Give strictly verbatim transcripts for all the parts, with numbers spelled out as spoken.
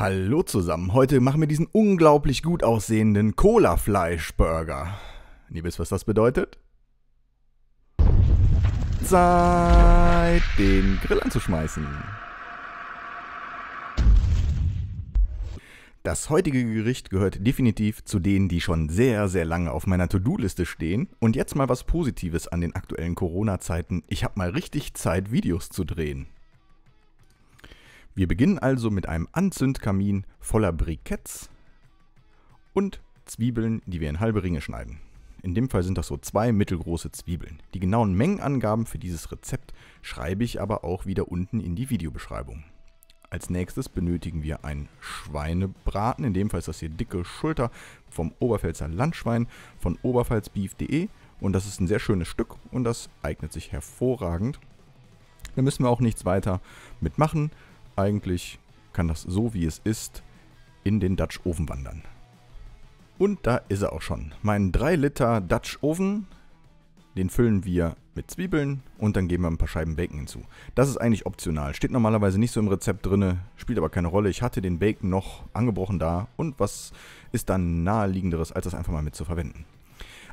Hallo zusammen, heute machen wir diesen unglaublich gut aussehenden Cola-Fleisch-Burger. Ihr wisst, was das bedeutet? Zeit, den Grill anzuschmeißen. Das heutige Gericht gehört definitiv zu denen, die schon sehr, sehr lange auf meiner To-Do-Liste stehen. Und jetzt mal was Positives an den aktuellen Corona-Zeiten. Ich habe mal richtig Zeit, Videos zu drehen. Wir beginnen also mit einem Anzündkamin voller Briketts und Zwiebeln, die wir in halbe Ringe schneiden. In dem Fall sind das so zwei mittelgroße Zwiebeln. Die genauen Mengenangaben für dieses Rezept schreibe ich aber auch wieder unten in die Videobeschreibung. Als nächstes benötigen wir einen Schweinebraten, in dem Fall ist das hier dicke Schulter vom Oberpfälzer Landschwein von oberpfalzbeef punkt de und das ist ein sehr schönes Stück und das eignet sich hervorragend. Da müssen wir auch nichts weiter mitmachen. Eigentlich kann das so, wie es ist, in den Dutch Oven wandern. Und da ist er auch schon. Mein drei Liter Dutch Oven, den füllen wir mit Zwiebeln und dann geben wir ein paar Scheiben Bacon hinzu. Das ist eigentlich optional, steht normalerweise nicht so im Rezept drin, spielt aber keine Rolle. Ich hatte den Bacon noch angebrochen da und was ist dann naheliegenderes, als das einfach mal mit zu verwenden.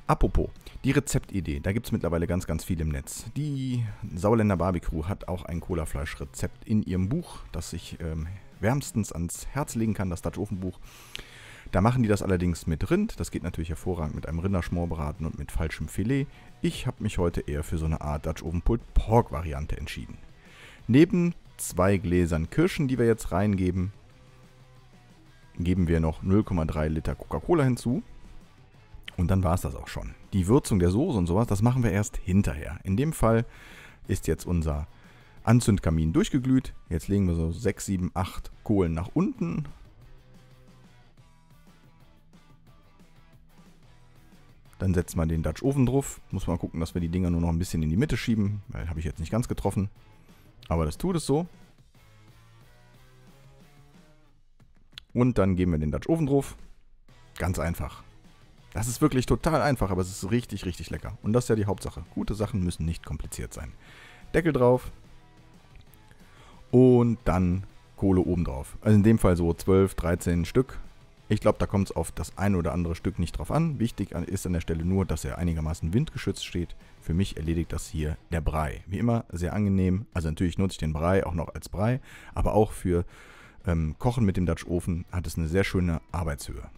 Apropos, die Rezeptidee, da gibt es mittlerweile ganz, ganz viel im Netz. Die Sauländer Barbecue hat auch ein Cola-Fleisch-Rezept in ihrem Buch, das ich ähm, wärmstens ans Herz legen kann, das Dutch Oven-Buch. Da machen die das allerdings mit Rind, das geht natürlich hervorragend mit einem Rinderschmorbraten und mit falschem Filet. Ich habe mich heute eher für so eine Art Dutch Oven-Pulled-Pork-Variante entschieden. Neben zwei Gläsern Kirschen, die wir jetzt reingeben, geben wir noch null Komma drei Liter Coca-Cola hinzu. Und dann war es das auch schon. Die Würzung der Soße und sowas, das machen wir erst hinterher. In dem Fall ist jetzt unser Anzündkamin durchgeglüht. Jetzt legen wir so sechs, sieben, acht Kohlen nach unten. Dann setzen wir den Dutch Oven drauf. Muss mal gucken, dass wir die Dinger nur noch ein bisschen in die Mitte schieben, weil habe ich jetzt nicht ganz getroffen. Aber das tut es so. Und dann geben wir den Dutch Oven drauf. Ganz einfach. Das ist wirklich total einfach, aber es ist richtig, richtig lecker. Und das ist ja die Hauptsache. Gute Sachen müssen nicht kompliziert sein. Deckel drauf. Und dann Kohle obendrauf. Also in dem Fall so zwölf, dreizehn Stück. Ich glaube, da kommt es auf das ein oder andere Stück nicht drauf an. Wichtig ist an der Stelle nur, dass er einigermaßen windgeschützt steht. Für mich erledigt das hier der Brei. Wie immer, sehr angenehm. Also natürlich nutze ich den Brei auch noch als Brei. Aber auch für ähm, Kochen mit dem Dutch Oven hat es eine sehr schöne Arbeitshöhe.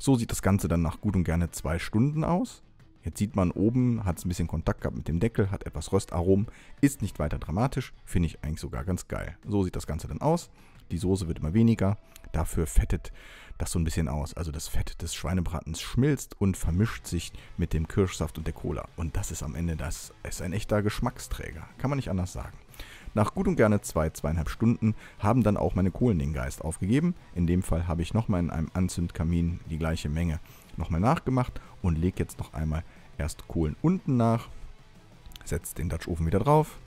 So sieht das Ganze dann nach gut und gerne zwei Stunden aus. Jetzt sieht man oben, hat es ein bisschen Kontakt gehabt mit dem Deckel, hat etwas Röstaromen, ist nicht weiter dramatisch, finde ich eigentlich sogar ganz geil. So sieht das Ganze dann aus. Die Soße wird immer weniger, dafür fettet das so ein bisschen aus. Also das Fett des Schweinebratens schmilzt und vermischt sich mit dem Kirschsaft und der Cola. Und das ist am Ende, das ist ein echter Geschmacksträger, kann man nicht anders sagen. Nach gut und gerne zwei, zweieinhalb Stunden haben dann auch meine Kohlen den Geist aufgegeben. In dem Fall habe ich nochmal in einem Anzündkamin die gleiche Menge nochmal nachgemacht und lege jetzt noch einmal erst Kohlen unten nach, setze den Dutch Oven wieder drauf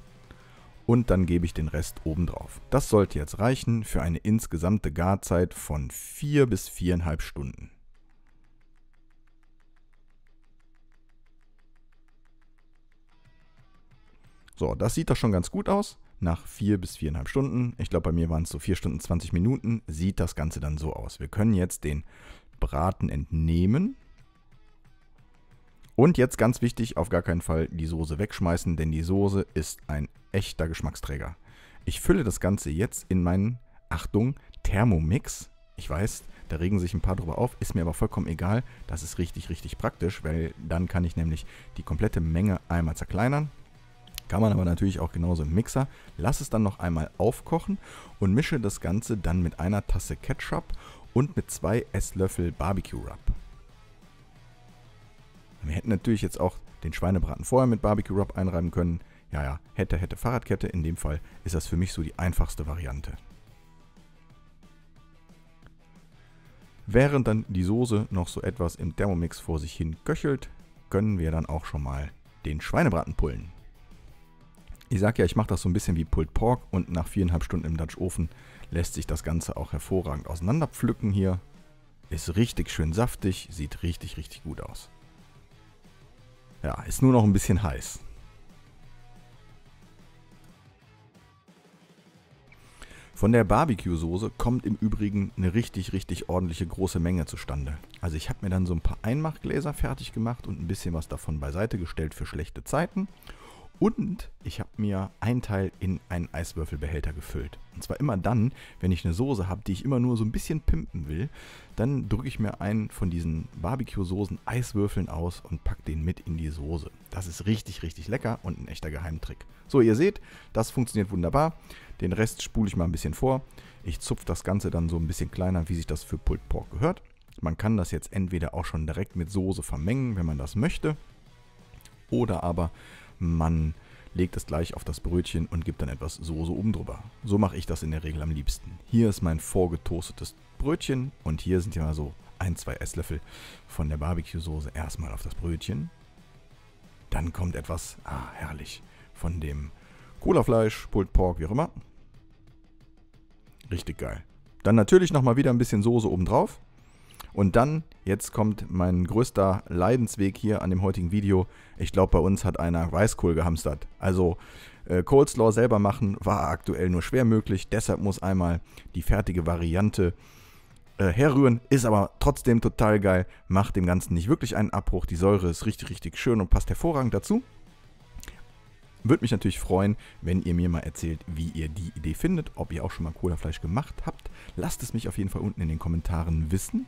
und dann gebe ich den Rest oben drauf. Das sollte jetzt reichen für eine insgesamte Garzeit von vier bis viereinhalb Stunden. So, das sieht doch schon ganz gut aus. Nach vier bis viereinhalb Stunden, ich glaube bei mir waren es so vier Stunden zwanzig Minuten, sieht das Ganze dann so aus. Wir können jetzt den Braten entnehmen. Und jetzt ganz wichtig, auf gar keinen Fall die Soße wegschmeißen, denn die Soße ist ein echter Geschmacksträger. Ich fülle das Ganze jetzt in meinen, Achtung, Thermomix. Ich weiß, da regen sich ein paar drüber auf, ist mir aber vollkommen egal. Das ist richtig, richtig praktisch, weil dann kann ich nämlich die komplette Menge einmal zerkleinern. Kann man aber natürlich auch genauso im Mixer. Lass es dann noch einmal aufkochen und mische das Ganze dann mit einer Tasse Ketchup und mit zwei Esslöffel Barbecue Rub. Wir hätten natürlich jetzt auch den Schweinebraten vorher mit Barbecue Rub einreiben können. Ja, ja, hätte, hätte, Fahrradkette. In dem Fall ist das für mich so die einfachste Variante. Während dann die Soße noch so etwas im Thermomix vor sich hin köchelt, können wir dann auch schon mal den Schweinebraten pullen. Ich sage ja, ich mache das so ein bisschen wie Pulled Pork und nach viereinhalb Stunden im Dutch Oven lässt sich das Ganze auch hervorragend auseinanderpflücken hier. Ist richtig schön saftig, sieht richtig, richtig gut aus. Ja, ist nur noch ein bisschen heiß. Von der Barbecue-Soße kommt im Übrigen eine richtig, richtig ordentliche große Menge zustande. Also ich habe mir dann so ein paar Einmachgläser fertig gemacht und ein bisschen was davon beiseite gestellt für schlechte Zeiten. Und ich habe mir einen Teil in einen Eiswürfelbehälter gefüllt. Und zwar immer dann, wenn ich eine Soße habe, die ich immer nur so ein bisschen pimpen will, dann drücke ich mir einen von diesen Barbecue-Soßen Eiswürfeln aus und packe den mit in die Soße. Das ist richtig, richtig lecker und ein echter Geheimtrick. So, ihr seht, das funktioniert wunderbar. Den Rest spule ich mal ein bisschen vor. Ich zupfe das Ganze dann so ein bisschen kleiner, wie sich das für Pulled Pork gehört. Man kann das jetzt entweder auch schon direkt mit Soße vermengen, wenn man das möchte, oder aber man legt es gleich auf das Brötchen und gibt dann etwas Soße oben drüber. So mache ich das in der Regel am liebsten. Hier ist mein vorgetoastetes Brötchen und hier sind ja mal so ein, zwei Esslöffel von der Barbecue-Soße erstmal auf das Brötchen. Dann kommt etwas, ah herrlich, von dem Colafleisch, Pulled Pork, wie auch immer. Richtig geil. Dann natürlich nochmal wieder ein bisschen Soße oben drauf. Und dann, jetzt kommt mein größter Leidensweg hier an dem heutigen Video. Ich glaube, bei uns hat einer Weißkohl gehamstert. Also äh, Coleslaw selber machen war aktuell nur schwer möglich. Deshalb muss einmal die fertige Variante äh, herrühren. Ist aber trotzdem total geil. Macht dem Ganzen nicht wirklich einen Abbruch. Die Säure ist richtig, richtig schön und passt hervorragend dazu. Würde mich natürlich freuen, wenn ihr mir mal erzählt, wie ihr die Idee findet. Ob ihr auch schon mal Colafleisch gemacht habt. Lasst es mich auf jeden Fall unten in den Kommentaren wissen.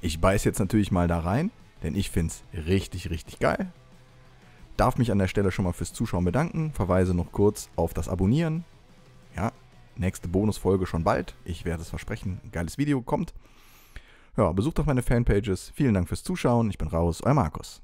Ich beiß jetzt natürlich mal da rein, denn ich finde es richtig, richtig geil. Darf mich an der Stelle schon mal fürs Zuschauen bedanken. Verweise noch kurz auf das Abonnieren. Ja, nächste Bonusfolge schon bald. Ich werde es versprechen, ein geiles Video kommt. Ja, besucht auch meine Fanpages. Vielen Dank fürs Zuschauen. Ich bin raus, euer Markus.